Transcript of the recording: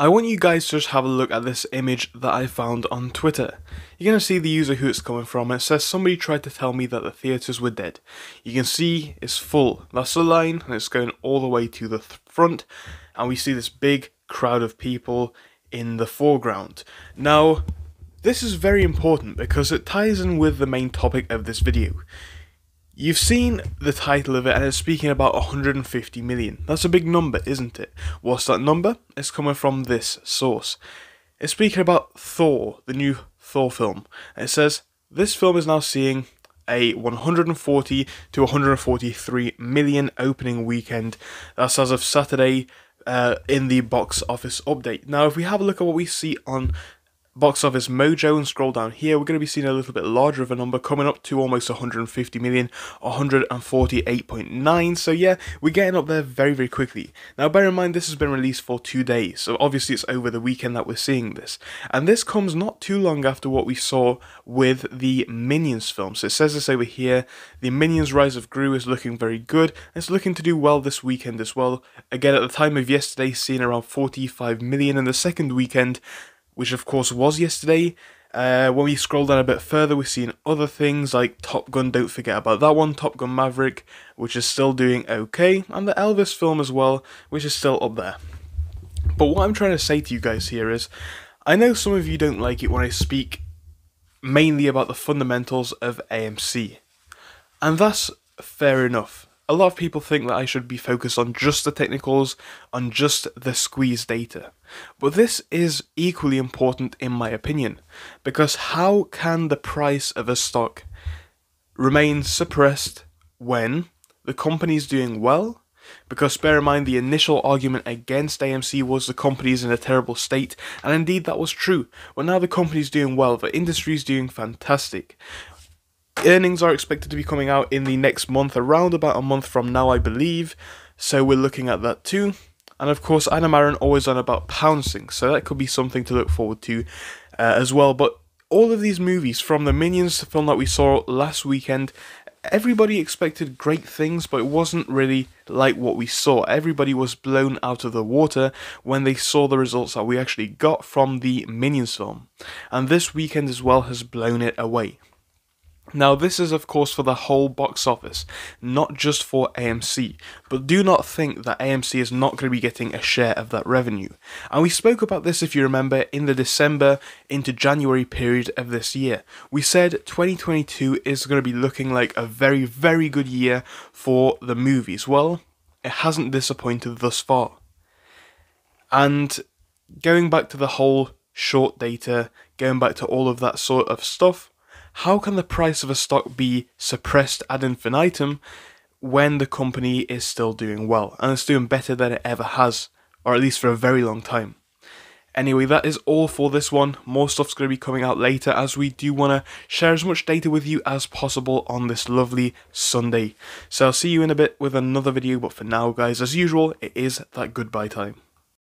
I want you guys to just have a look at this image that I found on Twitter. You're going to see the user who it's coming from. It says somebody tried to tell me that the theatres were dead. You can see it's full. That's the line, and it's going all the way to the front, and we see this big crowd of people in the foreground. Now, this is very important because it ties in with the main topic of this video. You've seen the title of it and it's speaking about 150 million. That's a big number, isn't it? What's that number? It's coming from this source. It's speaking about Thor, the new Thor film. And it says, this film is now seeing a 140 to 143 million opening weekend. That's as of Saturday in the box office update. Now, if we have a look at what we see on Box Office Mojo and scroll down here, we're going to be seeing a little bit larger of a number, coming up to almost 150 million, 148.9, so yeah, we're getting up there very, very quickly. Now bear in mind, this has been released for 2 days, so obviously it's over the weekend that we're seeing this. And this comes not too long after what we saw with the Minions film, so it says this over here, the Minions Rise of Gru is looking very good, and it's looking to do well this weekend as well. Again, at the time of yesterday, seeing around 45 million in the second weekend, which of course was yesterday. When we scroll down a bit further, we're seeing other things like Top Gun, don't forget about that one, Top Gun Maverick, which is still doing okay, and the Elvis film as well, which is still up there. But what I'm trying to say to you guys here is, I know some of you don't like it when I speak mainly about the fundamentals of AMC, and that's fair enough. A lot of people think that I should be focused on just the technicals, on just the squeeze data. But this is equally important in my opinion, because how can the price of a stock remain suppressed when the company's doing well? Because bear in mind, the initial argument against AMC was the company's in a terrible state, and indeed that was true. But now the company's doing well, the industry's doing fantastic. Earnings are expected to be coming out in the next month, around about a month from now I believe, so we're looking at that too. And of course Anna Marin always on about pouncing, so that could be something to look forward to as well. But all of these movies, from the Minions film that we saw last weekend, everybody expected great things, but it wasn't really like what we saw. Everybody was blown out of the water when they saw the results that we actually got from the Minions film, and this weekend as well has blown it away. Now this is of course for the whole box office, not just for AMC, but do not think that AMC is not going to be getting a share of that revenue. And we spoke about this, if you remember, in the December into January period of this year. We said 2022 is going to be looking like a very, very good year for the movies. Well, it hasn't disappointed thus far. And going back to the whole short data, going back to all of that sort of stuff, how can the price of a stock be suppressed ad infinitum when the company is still doing well, and it's doing better than it ever has, or at least for a very long time? Anyway, that is all for this one. More stuff's going to be coming out later, as we do want to share as much data with you as possible on this lovely Sunday. So I'll see you in a bit with another video, but for now guys, as usual, it is that goodbye time.